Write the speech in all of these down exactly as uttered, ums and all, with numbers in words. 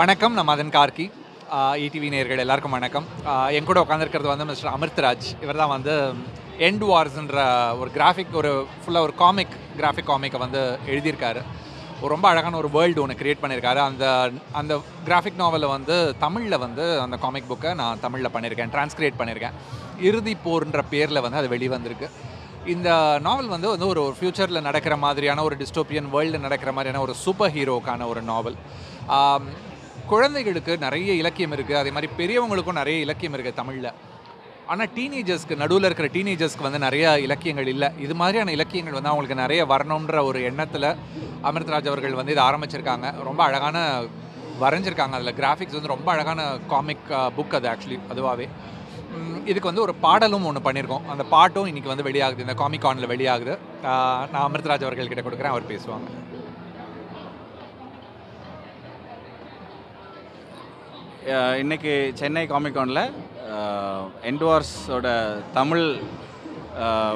வணக்கம் நான் மதன் கார்க்கி ஈடிவி நேயர்கள் எல்லாருக்கும் வணக்கம் என் கூட உட்கார்ந்திருக்கிறது வந்து மிஸ்டர் அமிர்தராஜ் இவர் தான் வந்து எண்ட்வார்ஸ்ன்ற ஒரு கிராஃபிக் ஒரு ஃபுல்லாக ஒரு காமிக் கிராஃபிக் காமிக்கை வந்து எழுதியிருக்காரு ஒரு ரொம்ப அழகான ஒரு வேர்ல்டு ஒன்று க்ரியேட் பண்ணியிருக்காரு அந்த அந்த கிராஃபிக் நாவலை வந்து தமிழில் வந்து அந்த காமிக் புக்கை நான் தமிழில் பண்ணியிருக்கேன் டிரான்ஸ்கிரேட் பண்ணியிருக்கேன் இறுதி போர்ன்ற பேரில் வந்து அது வெளிவந்திருக்கு இந்த நாவல் வந்து வந்து ஒரு ஃப்யூச்சரில் நடக்கிற மாதிரியான ஒரு டிஸ்டோப்பியன் வேர்ல்டு நடக்கிற மாதிரியான ஒரு சூப்பர் ஹீரோக்கான ஒரு நாவல் குழந்தைகளுக்கு நிறைய இலக்கியம் இருக்குது அதே மாதிரி பெரியவங்களுக்கும் நிறைய இலக்கியம் இருக்குது தமிழில் ஆனால் டீனேஜர்ஸ்க்கு நடுவில் இருக்கிற டீனேஜர்ஸ்க்கு வந்து நிறையா இலக்கியங்கள் இல்லை இது மாதிரியான இலக்கியங்கள் வந்து அவங்களுக்கு நிறைய வரணுன்ற ஒரு எண்ணத்தில் அமிர்தராஜ் அவர்கள் வந்து இதை ஆரம்பிச்சிருக்காங்க ரொம்ப அழகான வரைஞ்சிருக்காங்க அதில் கிராஃபிக்ஸ் வந்து ரொம்ப அழகான காமிக் புக் அது ஆக்சுவலி அதுவாகவே இதுக்கு வந்து ஒரு பாடலும் ஒன்று பண்ணியிருக்கோம் அந்த பாட்டும் இன்றைக்கி வந்து வெளியாகுது இந்த காமிக் ஆனில் வெளியாகுது நான் அமிர்தராஜ் அவர்கள்கிட்ட கொடுக்குறேன் அவர் பேசுவாங்க இன்றைக்கி சென்னை காமிக் ஆனில் என்ட்வார்ஸோட தமிழ்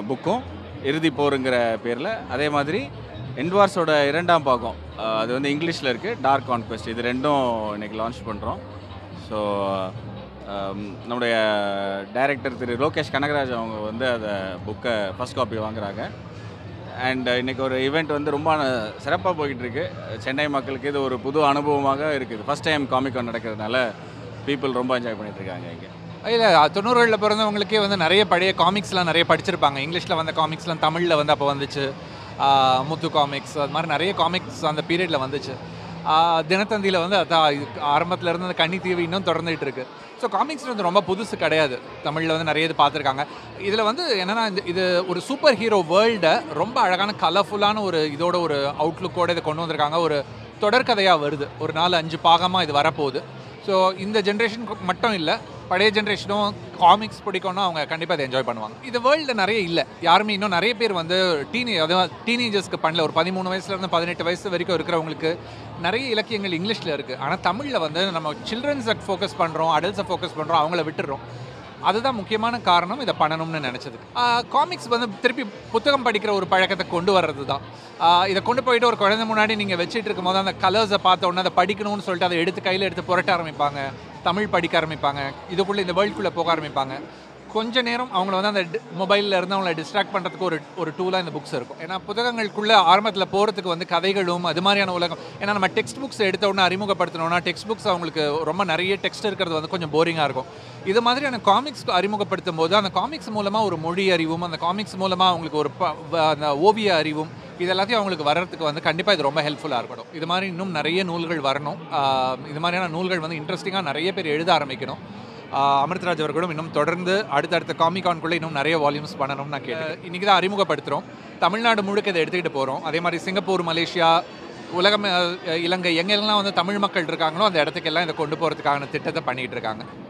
புக்கும் இறுதி போருங்கிற பேரில் அதே மாதிரி என்ட்வார்ஸோட இரண்டாம் பாகம் அது வந்து இங்கிலீஷில் இருக்குது டார்க் கான்குவெஸ்ட் இது ரெண்டும் இன்றைக்கி லான்ச் பண்ணுறோம் ஸோ நம்முடைய டைரக்டர் திரு லோகேஷ் கனகராஜ் அவங்க வந்து அதை புக்கை ஃபஸ்ட் காப்பி வாங்குகிறாங்க அண்ட் இன்றைக்கி ஒரு ஈவெண்ட் வந்து ரொம்ப சிறப்பாக போய்கிட்டுருக்கு சென்னை மக்களுக்கு இது ஒரு புது அனுபவமாக இருக்குது ஃபஸ்ட் டைம் காமிக் கான் நடக்கிறதுனால பீப்புள் ரொம்ப என்ஜாய் பண்ணிகிட்ருக்காங்க இங்கே இல்லை தொண்ணூறுகளில் பிறந்தவங்களுக்கே வந்து நிறைய பழைய காமிக்ஸ்லாம் நிறைய படிச்சிருப்பாங்க இங்கிலீஷில் வந்த காமிக்ஸ்லாம் தமிழில் வந்து அப்போ வந்துச்சு முத்து காமிக்ஸ் அது மாதிரி நிறைய காமிக்ஸ் அந்த பீரியடில் வந்துச்சு தினத்தந்தியில் வந்து அதான் இது ஆரம்பத்தில் இருந்து அந்த கன்னி தீவு இன்னும் தொடர்ந்துகிட்டு இருக்குது ஸோ காமிக்ஸ் வந்து ரொம்ப புதுசு கிடையாது தமிழில் வந்து நிறைய இது பார்த்துருக்காங்க இதில் வந்து என்னென்னா இந்த இது ஒரு சூப்பர் ஹீரோ வேர்ல்டை ரொம்ப அழகான கலர்ஃபுல்லான ஒரு இதோட ஒரு அவுட்லுக்கோடு இதை கொண்டு வந்திருக்காங்க ஒரு தொடர்கதையாக வருது ஒரு நாலு அஞ்சு பாகமாக இது வரப்போகுது ஸோ இந்த ஜென்ரேஷன் மட்டும் இல்லை பழைய ஜென்ரேஷனும் காமிக்ஸ் பிடிக்கும்னா அவங்க கண்டிப்பாக அதை என்ஜாய் பண்ணுவாங்க இது வேர்ல்டில் நிறைய இல்லை யாருமே இன்னும் நிறைய பேர் வந்து டீனே அதாவது டீனேஜர்ஸ்க்கு பண்ணல ஒரு பதிமூணு வயசுலேருந்து பதினெட்டு வயசு வரைக்கும் இருக்கிறவங்களுக்கு நிறைய இலக்கியங்கள் இங்கிலீஷில் இருக்குது ஆனால் தமிழில் வந்து நம்ம சில்ட்ரன்ஸை ஃபோக்கஸ் பண்ணுறோம் அடல்ட்ஸை ஃபோக்கஸ் பண்ணுறோம் அவங்கள விட்டுடுறோம் அதுதான் முக்கியமான காரணம் இதை பண்ணணும்னு நினச்சதுக்கு காமிக்ஸ் வந்து திருப்பி புத்தகம் படிக்கிற ஒரு பழக்கத்தை கொண்டு வர்றது தான் இதை கொண்டு போயிட்டு ஒரு குழந்தை முன்னாடி நீங்கள் வச்சுட்டு இருக்கும் போது அந்த கலர்ஸை பார்த்த உடனே அதை படிக்கணும்னு சொல்லிட்டு அதை எடுத்து கையில் எடுத்து புரட்ட ஆரம்பிப்பாங்க தமிழ் படிக்க ஆரம்பிப்பாங்க இதுக்குள்ளே இந்த வேர்ல்டுக்குள்ளே போக ஆரம்பிப்பாங்க கொஞ்சம் நேரம் அவங்கள வந்து அந்த மொபைலில் இருந்து அவங்கள டிஸ்ட்ராக்ட் பண்ணுறதுக்கு ஒரு ஒரு டூலாக இந்த புக்ஸ் இருக்கும் ஏன்னா புத்தகங்களுக்குள்ளே ஆரம்பத்தில் போகிறதுக்கு வந்து கதைகளும் அது மாதிரியான உலகம் ஏன்னா நம்ம டெக்ஸ்ட் புக்ஸ் எடுத்த உடனே அறிமுகப்படுத்தணும்னா டெக்ஸ்ட் புக்ஸ் அவங்களுக்கு ரொம்ப நிறைய டெக்ஸ்ட் இருக்கிறது வந்து கொஞ்சம் போரிங்காக இருக்கும் இது மாதிரியான காமிக்ஸ் அறிமுகப்படுத்தும் போது அந்த காமிக்ஸ் மூலமாக ஒரு மொழி அறிவும் அந்த காமிக்ஸ் மூலமாக அவங்களுக்கு ஒரு ப அந்த ஓவிய அறிவும் இது எல்லாத்தையும் அவங்களுக்கு வர்றதுக்கு வந்து கண்டிப்பாக இது ரொம்ப ஹெல்ப்ஃபுல்லாக இருக்கணும் இது மாதிரி இன்னும் நிறைய நூல்கள் வரணும் இது மாதிரியான நூல்கள் வந்து இன்ட்ரெஸ்டிங்காக நிறைய பேர் எழுத ஆரம்பிக்கணும் அமிர்தராஜ் அவர்களும் இன்னும் தொடர்ந்து அடுத்தடுத்த காமிக் ஆன்குள்ளே இன்னும் நிறைய வால்யூம்ஸ் பண்ணணும்னு நான் கேட்டேன் இன்றைக்கி தான் அறிமுகப்படுத்துகிறோம் தமிழ்நாடு முழுக்க இதை எடுத்துக்கிட்டு போகிறோம் அதே மாதிரி சிங்கப்பூர் மலேசியா உலகம் இலங்கை எங்கெல்லாம் வந்து தமிழ் மக்கள் இருக்காங்களோ அந்த இடத்துக்கெல்லாம் இதை கொண்டு போகிறதுக்கான திட்டத்தை பண்ணிகிட்டு இருக்காங்க